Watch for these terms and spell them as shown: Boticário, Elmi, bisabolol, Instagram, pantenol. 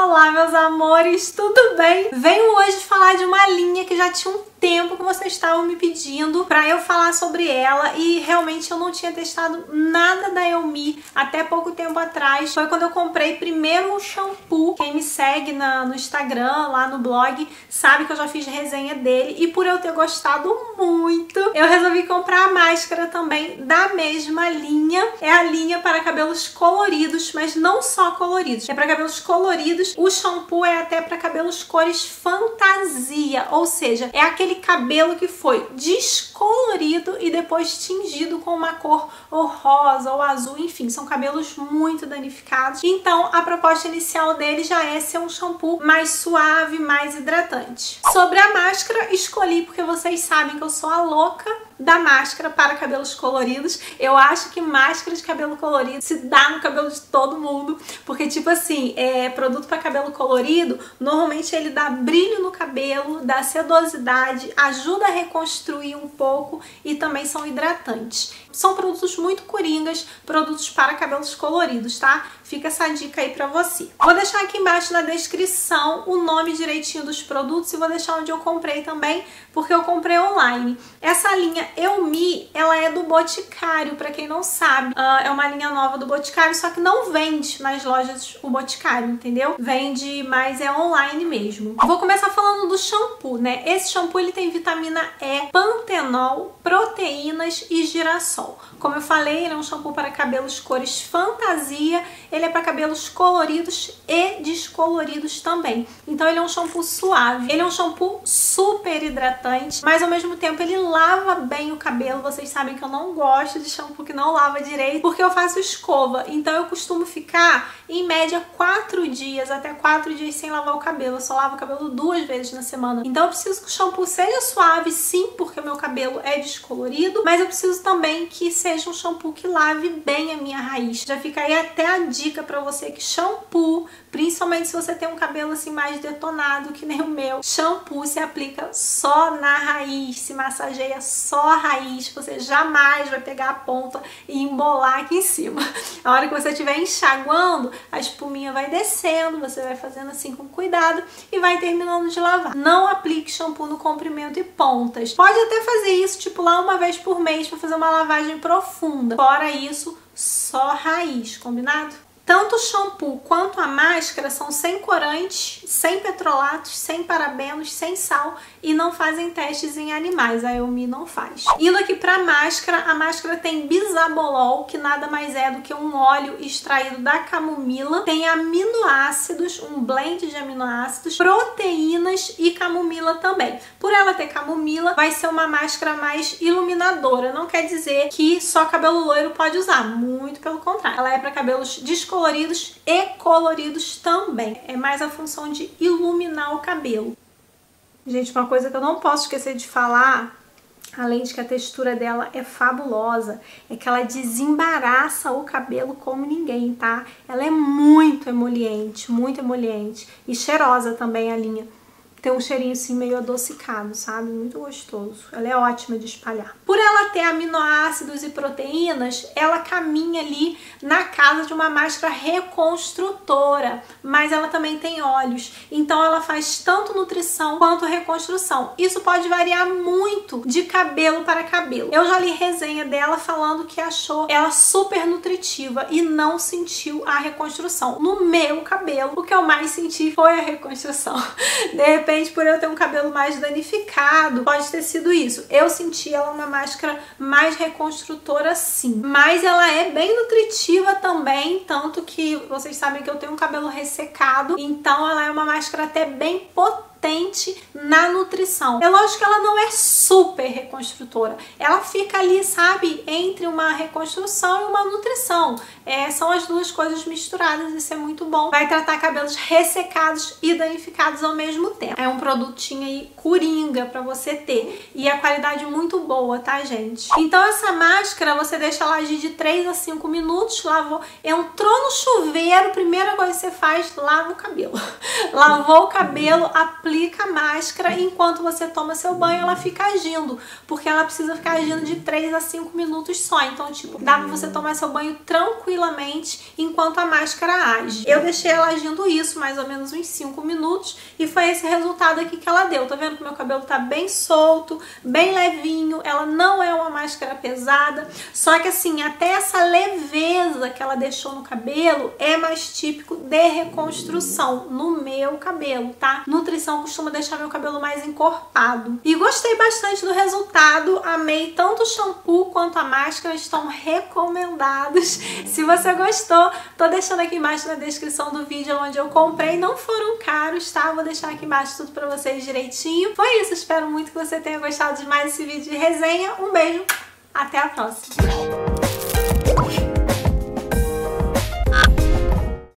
Olá, meus amores, tudo bem? Venho hoje falar de uma linha que já tinha um tempo que vocês estavam me pedindo pra eu falar sobre ela e realmente eu não tinha testado nada da Elmi até pouco tempo atrás. Foi quando eu comprei primeiro o shampoo. Quem me segue no Instagram, lá no blog, sabe que eu já fiz resenha dele e por eu ter gostado muito, eu resolvi comprar a máscara também da mesma linha. É a linha para cabelos coloridos, mas não só coloridos. É para cabelos coloridos. O shampoo é até para cabelos cores fantasia, ou seja, é aquele cabelo que foi descolorido e depois tingido com uma cor ou rosa ou azul, enfim, são cabelos muito danificados. Então a proposta inicial dele já é ser um shampoo mais suave, mais hidratante. Sobre a máscara, escolhi porque vocês sabem que eu sou a louca da máscara para cabelos coloridos. Eu acho que máscara de cabelo colorido se dá no cabelo de todo mundo, porque tipo assim, produto para cabelo colorido, normalmente ele dá brilho no cabelo, dá sedosidade, ajuda a reconstruir um pouco e também são hidratantes. São produtos muito coringas, produtos para cabelos coloridos, tá? Fica essa dica aí pra você. Vou deixar aqui embaixo na descrição o nome direitinho dos produtos e vou deixar onde eu comprei também, porque eu comprei online. Essa linha Elmi, ela é do Boticário, pra quem não sabe, é uma linha nova do Boticário, só que não vende nas lojas o Boticário, entendeu? Vende, mas é online mesmo. Vou começar falando do shampoo, né? Esse shampoo, ele tem vitamina E, pantenol, proteínas e girassol. Como eu falei, ele é um shampoo para cabelos cores fantasia, ele é para cabelos coloridos e descoloridos também. Então ele é um shampoo suave, ele é um shampoo super hidratante, mas ao mesmo tempo ele lava bem o cabelo. Vocês sabem que eu não gosto de shampoo que não lava direito, porque eu faço escova, então eu costumo ficar em média 4 dias, até 4 dias sem lavar o cabelo. Eu só lavo o cabelo 2 vezes na semana, então eu preciso que o shampoo seja suave, sim, porque o meu cabelo é descolorido, mas eu preciso também que seja um shampoo que lave bem a minha raiz. Já fica aí até a dica pra você que shampoo, principalmente se você tem um cabelo assim mais detonado que nem o meu, shampoo se aplica só na raiz, se massageia só a raiz, você jamais vai pegar a ponta e embolar aqui em cima. A hora que você estiver enxaguando, a espuminha vai descendo, você vai fazendo assim com cuidado e vai terminando de lavar. Não aplique shampoo no comprimento e pontas. Pode até fazer isso, tipo lá uma vez por mês, para fazer uma lavagem profunda. Fora isso, só raiz, combinado? Tanto o shampoo quanto a máscara são sem corantes, sem petrolatos, sem parabenos, sem sal e não fazem testes em animais. A Elmi não faz. Indo aqui pra máscara, a máscara tem bisabolol, que nada mais é do que um óleo extraído da camomila. Tem aminoácidos, um blend de aminoácidos, proteínas e camomila também. Por ela ter camomila, vai ser uma máscara mais iluminadora. Não quer dizer que só cabelo loiro pode usar, muito pelo contrário. Ela é pra cabelos descoloridos e coloridos também. É mais a função de iluminar o cabelo. Gente, uma coisa que eu não posso esquecer de falar, além de que a textura dela é fabulosa, é que ela desembaraça o cabelo como ninguém, tá? Ela é muito emoliente e cheirosa também a linha. Tem um cheirinho assim meio adocicado, sabe? Muito gostoso. Ela é ótima de espalhar. Por ela ter aminoácidos e proteínas, ela caminha ali na casa de uma máscara reconstrutora, mas ela também tem óleos. Então ela faz tanto nutrição quanto reconstrução. Isso pode variar muito de cabelo para cabelo. Eu já li resenha dela falando que achou ela super nutritiva e não sentiu a reconstrução. No meu cabelo, o que eu mais senti foi a reconstrução. De repente, por eu ter um cabelo mais danificado, pode ter sido isso. Eu senti ela uma máscara mais reconstrutora, sim. Mas ela é bem nutritiva também, tanto que vocês sabem que eu tenho um cabelo ressecado, então ela é uma máscara até bem potente na nutrição. É lógico que ela não é super reconstrutora. Ela fica ali, sabe, entre uma reconstrução e uma nutrição. São as duas coisas misturadas, isso é muito bom. Vai tratar cabelos ressecados e danificados ao mesmo tempo. É um produtinho aí coringa pra você ter. E a qualidade muito boa, tá, gente? Então essa máscara, você deixa ela agir de 3 a 5 minutos, lavou. Entrou no chuveiro, primeira coisa que você faz, lava o cabelo. Lavou o cabelo, aplica aplica a máscara enquanto você toma seu banho, ela fica agindo, porque ela precisa ficar agindo de 3 a 5 minutos só. Então, tipo, dá pra você tomar seu banho tranquilamente enquanto a máscara age. Eu deixei ela agindo isso, mais ou menos uns 5 minutos, e foi esse resultado aqui que ela deu. Tá vendo que meu cabelo tá bem solto, bem levinho, ela não é uma máscara pesada, só que assim, até essa leveza que ela deixou no cabelo é mais típico de reconstrução no meu cabelo, tá? Nutrição costuma deixar meu cabelo mais encorpado. E gostei bastante do resultado, amei. Tanto o shampoo quanto a máscara estão recomendados. Se você gostou, tô deixando aqui embaixo na descrição do vídeo onde eu comprei, não foram caros, tá? Vou deixar aqui embaixo tudo pra vocês direitinho. Foi isso, espero muito que você tenha gostado de mais esse vídeo de resenha. Um beijo, até a próxima!